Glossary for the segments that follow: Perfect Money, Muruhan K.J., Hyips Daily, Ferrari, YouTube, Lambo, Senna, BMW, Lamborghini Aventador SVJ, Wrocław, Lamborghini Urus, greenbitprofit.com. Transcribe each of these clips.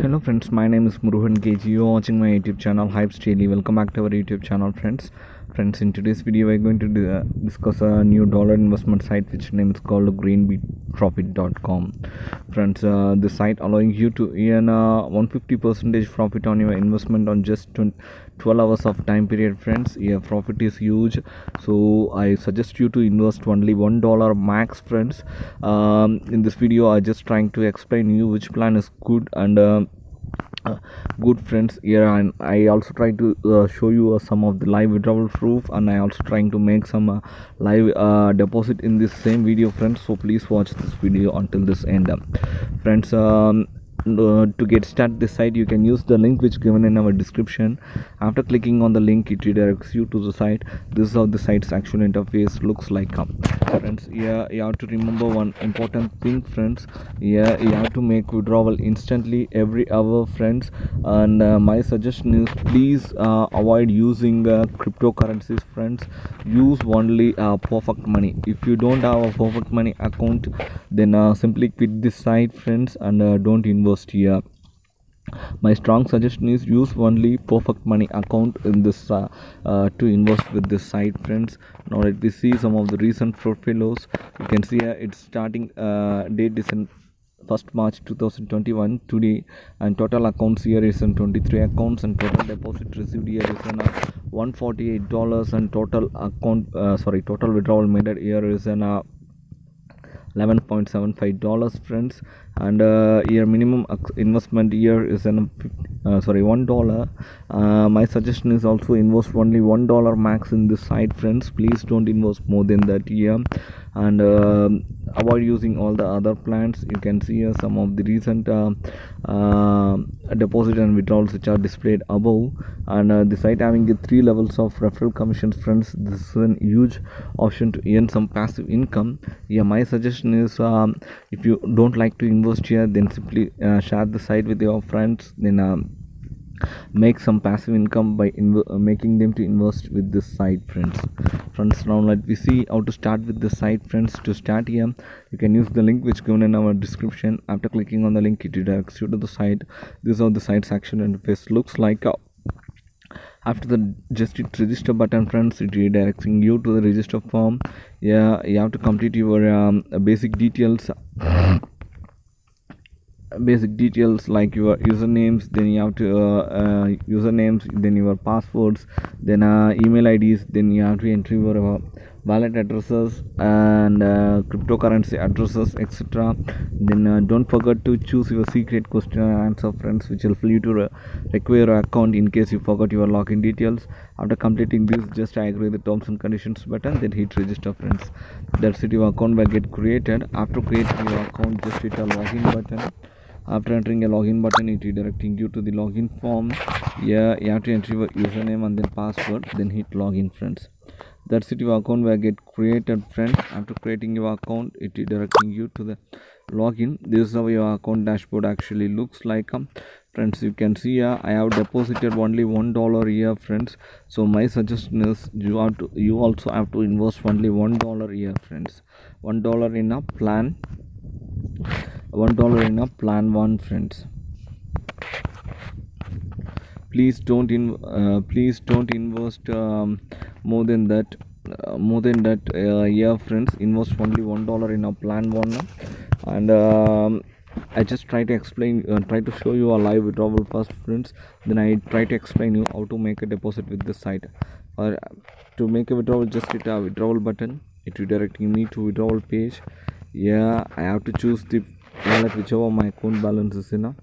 Hello friends, my name is Muruhan K.J. You are watching my YouTube channel Hyips Daily. Welcome back to our YouTube channel, friends. In today's video we are going to discuss a new dollar investment site which name is called greenbitprofit.com. friends, this site allowing you to earn 150% profit on your investment on just 12 hours of time period. Friends, yeah, profit is huge, so I suggest you to invest only $1 max. Friends, in this video I just trying to explain you which plan is good and good friends here, and I also try to show you some of the live withdrawal proof, and I also trying to make some live deposit in this same video, friends. So please watch this video until this end. Friends, to get started this site you can use the link which given in our description. After clicking on the link it redirects you to the site. This is how the site's actual interface looks like. Friends, yeah, you have to remember one important thing, friends. Yeah, you have to make withdrawal instantly every hour, friends, and my suggestion is please avoid using cryptocurrencies, friends. Use only Perfect Money. If you don't have a Perfect Money account, then simply quit this site, friends, and don't invest here. My strong suggestion is use only Perfect Money account in this to invest with this site, friends. Now let me see some of the recent portfolios. You can see it's starting date is in 1st March 2021 today, and total accounts here is in 23 accounts, and total deposit received here is in $148, and total withdrawal made here is in $11.75, friends, and your minimum investment here is $1. My suggestion is also invest only $1 max in this site, friends. Please don't invest more than that here, and avoid using all the other plans. You can see here some of the recent deposit and withdrawals which are displayed above, and the site having 3 levels of referral commissions, friends. This is a huge option to earn some passive income. Yeah, my suggestion is if you don't like to invest here, then simply share the site with your friends, then make some passive income by making them to invest with this site, friends. Now let me see how to start with this site, friends. To start here you can use the link which given in our description. After clicking on the link it directs you to the site. This is how the site's action interface looks like. After the just hit register button, friends, it redirecting you to the register form. Yeah, you have to complete your basic details like your usernames, then you have to usernames, then your passwords, then email IDs, then you have to enter your wallet addresses and cryptocurrency addresses, etc. Then don't forget to choose your secret question and answer, friends, which will help you to require your account in case you forgot your login details. After completing this, just I agree the terms and conditions button, then hit register, friends. That's it, your account will get created. After creating your account, just hit a login button. After entering a login button, it redirecting you to the login form. Yeah, you have to enter your username and then password, then hit login, friends. That's it, your account will get created, friends. After creating your account, it redirecting you to the login. This is how your account dashboard actually looks like. Friends, you can see I have deposited only $1 here, friends. So my suggestion is you also have to invest only $1 here, friends. $1 in a plan. $1 in a plan one, friends. Please don't invest more than that. Yeah, friends, invest only $1 in a plan one, and I just try to show you a live withdrawal first, friends. Then I try to explain you how to make a deposit with this site. Or to make a withdrawal, just hit a withdrawal button. It redirecting me to withdrawal page. Yeah, I have to choose the wallet whichever my account balance is in.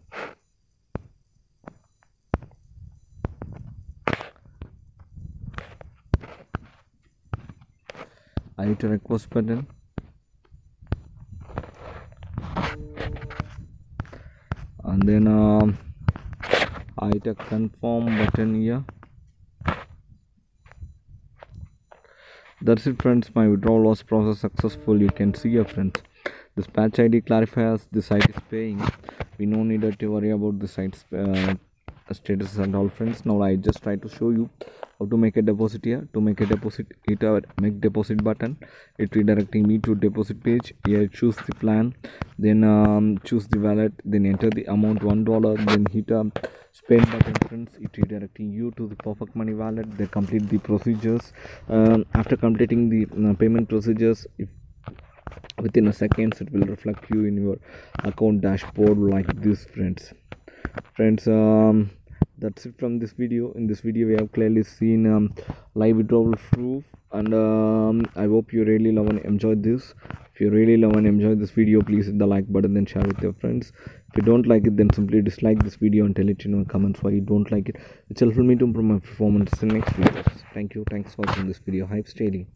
I hit a request button. And then I hit a confirm button here. That's it, friends. My withdrawal was processed successful. You can see here, friends. This patch ID clarifies the site is paying. We no need to worry about the site's status and all, friends. Now I just try to show you how to make a deposit here. To make a deposit, hit our make deposit button. It redirecting me to deposit page. Here choose the plan, then choose the wallet, then enter the amount $1, then hit a spend button, friends. It redirecting you to the Perfect Money wallet. They complete the procedures. After completing the payment procedures, if within a seconds it will reflect you in your account dashboard like this, friends. That's it from this video. In this video we have clearly seen live withdrawal proof, and I hope you really love and enjoy this. If you really love and enjoy this video, please hit the like button and share with your friends. If you don't like it, then simply dislike this video and tell it in your comments why you don't like it, which will help me to improve my performance in the next videos. Thank you. Thanks for watching this video. Hyips Daily.